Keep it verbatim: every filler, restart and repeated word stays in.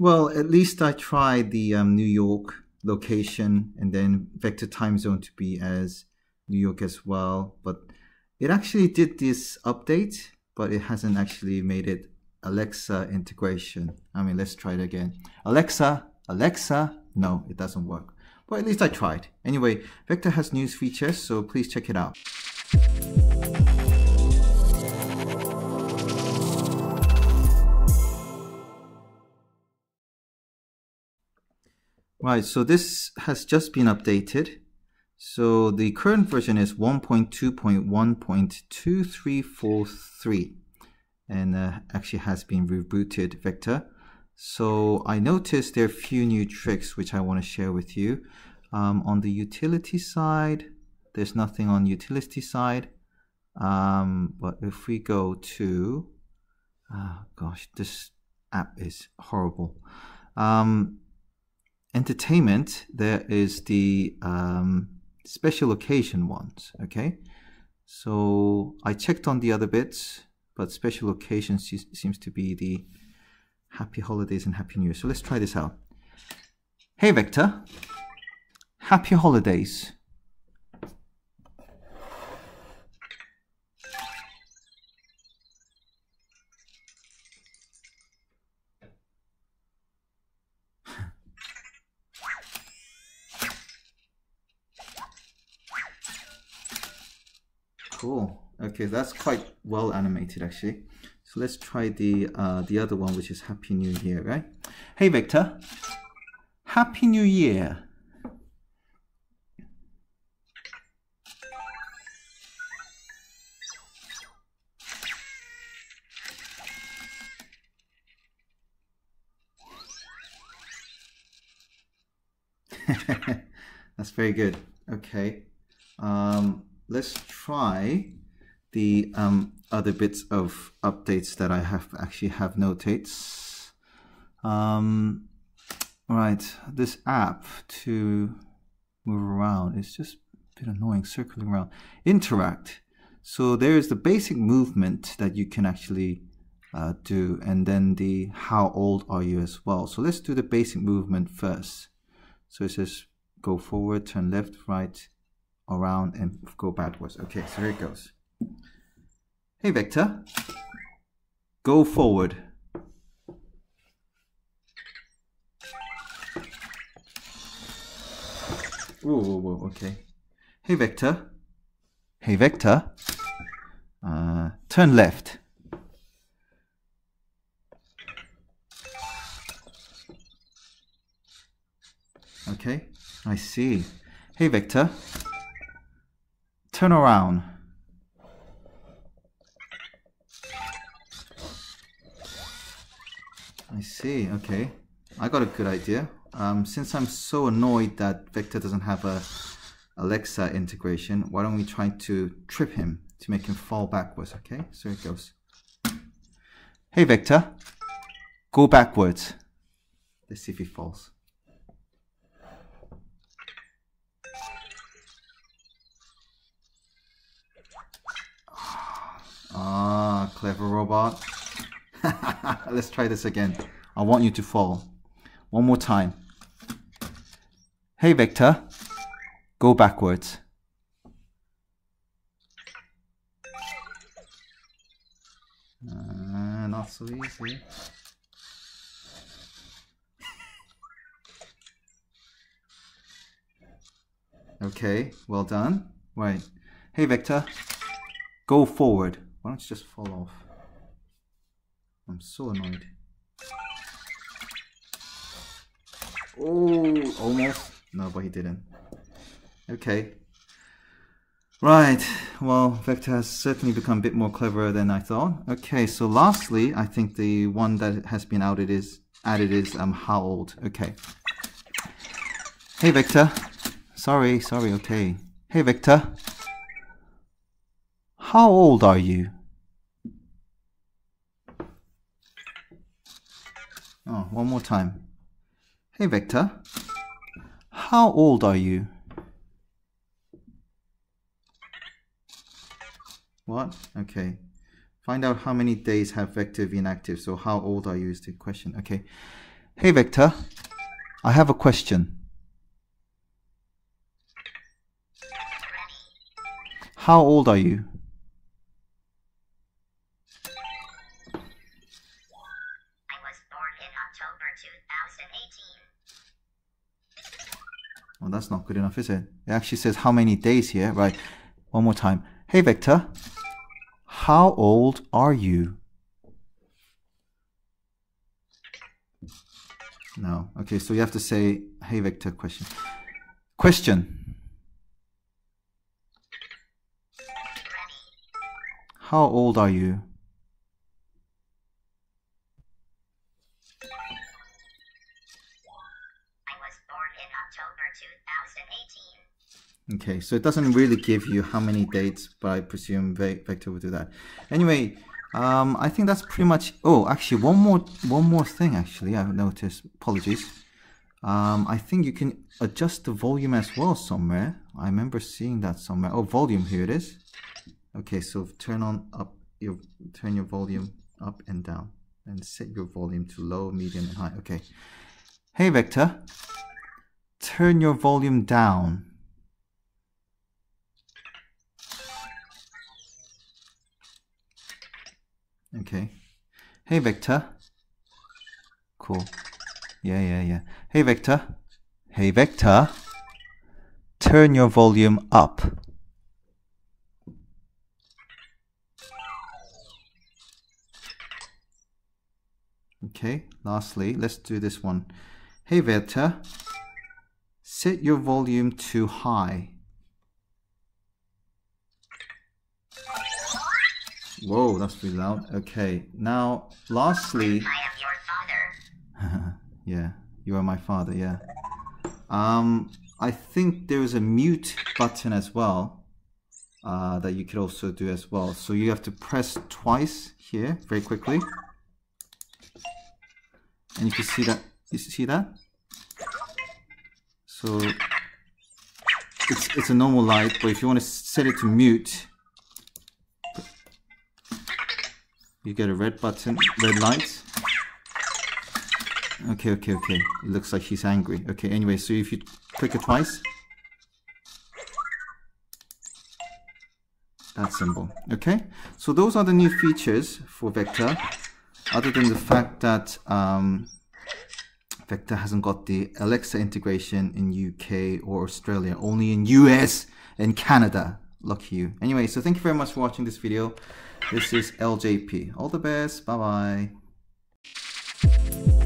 Well, at least I tried the um, New York location and then vector time zone to be as New York as well. But it actually did this update, but it hasn't actually made it Alexa integration. I mean, let's try it again. Alexa, Alexa. No, it doesn't work. But at least I tried. Anyway, Vector has new features, so please check it out. Right, so this has just been updated. So the current version is one point two point one point two three four three and uh, actually has been rebooted Vector. So I noticed there are a few new tricks which I want to share with you. Um, on the utility side, there's nothing on utility side. Um, but if we go to, oh gosh, this app is horrible. Um, entertainment, there is the um, special occasion ones, okay? So I checked on the other bits, but special occasion seems to be the Happy Holidays and Happy New Year. So let's try this out. Hey Vector, Happy Holidays. Cool. Okay, that's quite well animated actually. So let's try the uh, the other one, which is Happy New Year, right? Hey Vector, Happy New Year. That's very good. Okay, um, let's try the um, other bits of updates that I have actually have notates. Um, right, this app to move around is just a bit annoying, circling around. Interact. So there is the basic movement that you can actually uh, do, and then the how old are you as well. So let's do the basic movement first. So it says go forward, turn left, right, around, and go backwards. Okay, so here it goes. Hey Vector, go forward. Whoa, whoa, whoa, okay. Hey Vector, hey Vector, uh, turn left. Okay, I see. Hey Vector, turn around. I see, okay. I got a good idea. Um, since I'm so annoyed that Vector doesn't have a Alexa integration, why don't we try to trip him to make him fall backwards, okay? So it goes. Hey Vector, go backwards. Let's see if he falls. Ah, clever robot. Let's try this again. I want you to fall. One more time. Hey Vector, go backwards. Uh, not so easy. Okay, well done. Right. Hey Vector, go forward. Why don't you just fall off? I'm so annoyed. Oh, almost. No, but he didn't. Okay. Right. Well, Vector has certainly become a bit more cleverer than I thought. Okay, so lastly, I think the one that has been added is, added is um, how old. Okay. Hey, Vector. Sorry, sorry, okay. Hey, Vector. How old are you? Oh, one more time. Hey Vector, how old are you? What? Okay. Find out how many days have Vector been active. So how old are you is the question. Okay. Hey Vector, I have a question. How old are you? I was born in October two thousand eighteen. Well, that's not good enough, is it? It actually says how many days here. Right, one more time. Hey Vector, how old are you? No. Okay, so you have to say, hey Vector, question. Question. How old are you? I was born in October two thousand eighteen. Okay, so it doesn't really give you how many dates, but I presume Ve- Vector will do that. Anyway, um, I think that's pretty much. Oh, actually, one more one more thing. Actually, I've noticed. Apologies. Um, I think you can adjust the volume as well somewhere. I remember seeing that somewhere. Oh, volume. Here it is. Okay, so turn on up your turn your volume up and down, and set your volume to low, medium, and high. Okay. Hey Vector, turn your volume down. Okay. Hey Vector. Cool. Yeah, yeah, yeah. Hey Vector. Hey Vector. Turn your volume up. Okay, lastly, let's do this one. Hey Vector, set your volume to high. Whoa, that's pretty loud. Okay, now lastly, I am your father. Yeah, you are my father, yeah. Um, I think there is a mute button as well uh, that you could also do as well. So you have to press twice here very quickly. And you can see that, you see that? So it's, it's a normal light, but if you want to set it to mute, you get a red button, red light. Okay, okay, okay. It looks like she's angry. Okay, anyway, so if you click it twice, that symbol. Okay, so those are the new features for Vector. Other than the fact that um, Vector hasn't got the Alexa integration in U K or Australia, only in U S and Canada. Lucky you. Anyway, so thank you very much for watching this video. This is L J P. All the best. Bye-bye.